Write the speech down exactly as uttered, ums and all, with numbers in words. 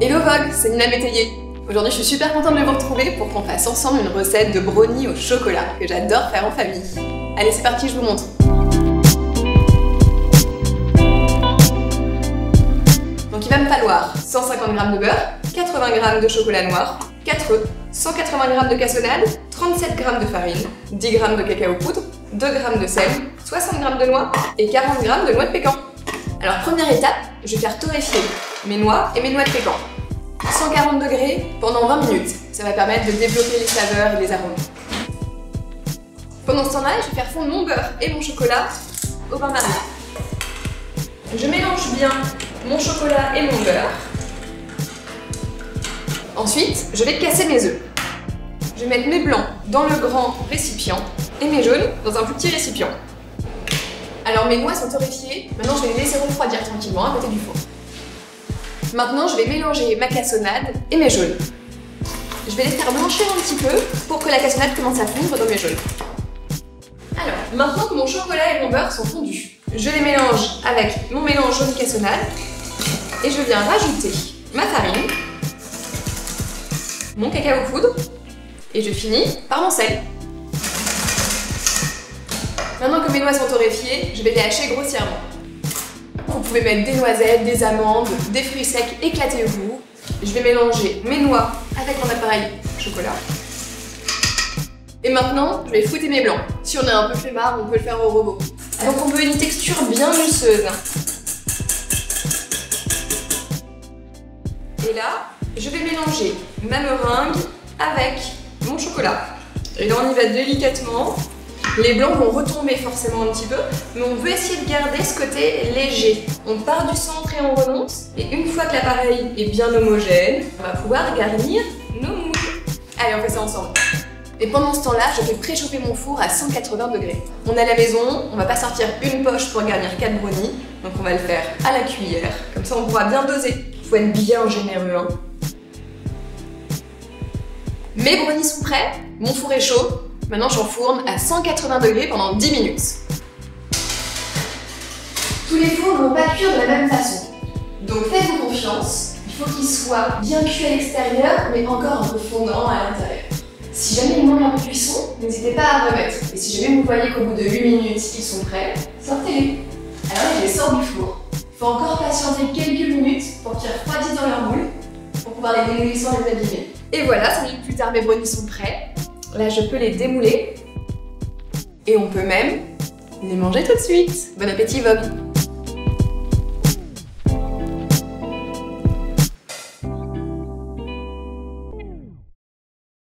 Hello Vogue, c'est Nina Métayer. Aujourd'hui je suis super contente de vous retrouver pour qu'on fasse ensemble une recette de brownie au chocolat que j'adore faire en famille. Allez c'est parti, je vous montre. Donc il va me falloir cent cinquante grammes de beurre, quatre-vingts grammes de chocolat noir, quatre œufs, cent quatre-vingts grammes de cassonade, trente-sept grammes de farine, dix grammes de cacao poudre, deux grammes de sel, soixante grammes de noix et quarante grammes de noix de pécan. Alors première étape, je vais faire torréfier mes noix et mes noix de pécan. cent quarante degrés pendant vingt minutes. Ça va permettre de développer les saveurs et les arômes. Pendant ce temps-là, je vais faire fondre mon beurre et mon chocolat au bain-marie. Je mélange bien mon chocolat et mon beurre. Ensuite, je vais casser mes œufs. Je vais mettre mes blancs dans le grand récipient et mes jaunes dans un plus petit récipient. Alors mes noix sont torréfiées, maintenant je vais les laisser refroidir tranquillement à côté du four. Maintenant je vais mélanger ma cassonade et mes jaunes. Je vais les faire blanchir un petit peu pour que la cassonade commence à fondre dans mes jaunes. Alors maintenant que mon chocolat et mon beurre sont fondus, je les mélange avec mon mélange jaune cassonade et je viens rajouter ma farine, mon cacao poudre et je finis par mon sel. Maintenant que mes noix sont torréfiées, je vais les hacher grossièrement. Vous pouvez mettre des noisettes, des amandes, des fruits secs éclatés au goût. Je vais mélanger mes noix avec mon appareil chocolat. Et maintenant, je vais fouetter mes blancs. Si on a un peu plus marre, on peut le faire au robot. Donc on veut une texture bien mousseuse. Et là, je vais mélanger ma meringue avec mon chocolat. Et là, on y va délicatement. Les blancs vont retomber forcément un petit peu, mais on veut essayer de garder ce côté léger. On part du centre et on remonte. Et une fois que l'appareil est bien homogène, on va pouvoir garnir nos moules. Allez, on fait ça ensemble. Et pendant ce temps-là, je vais préchauffer mon four à cent quatre-vingts degrés. On est à la maison, on va pas sortir une poche pour garnir quatre brownies, donc on va le faire à la cuillère. Comme ça, on pourra bien doser. Faut être bien généreux, hein. Mes brownies sont prêts, mon four est chaud. Maintenant, j'enfourne à cent quatre-vingts degrés pendant dix minutes. Tous les fours ne vont pas cuire de la même façon. Donc faites-vous confiance, il faut qu'ils soient bien cuits à l'extérieur, mais encore un peu fondants à l'intérieur. Si jamais il manque un peu de cuisson, n'hésitez pas à remettre. Et si jamais vous voyez qu'au bout de huit minutes, ils sont prêts, sortez-les. Alors, je les sors du four. Il faut encore patienter quelques minutes pour qu'ils refroidissent dans leur moule, pour pouvoir les démouler sans les abîmer. Et voilà, cinq minutes plus tard, mes brownies sont prêts. Là, je peux les démouler et on peut même les manger tout de suite. Bon appétit Vogue!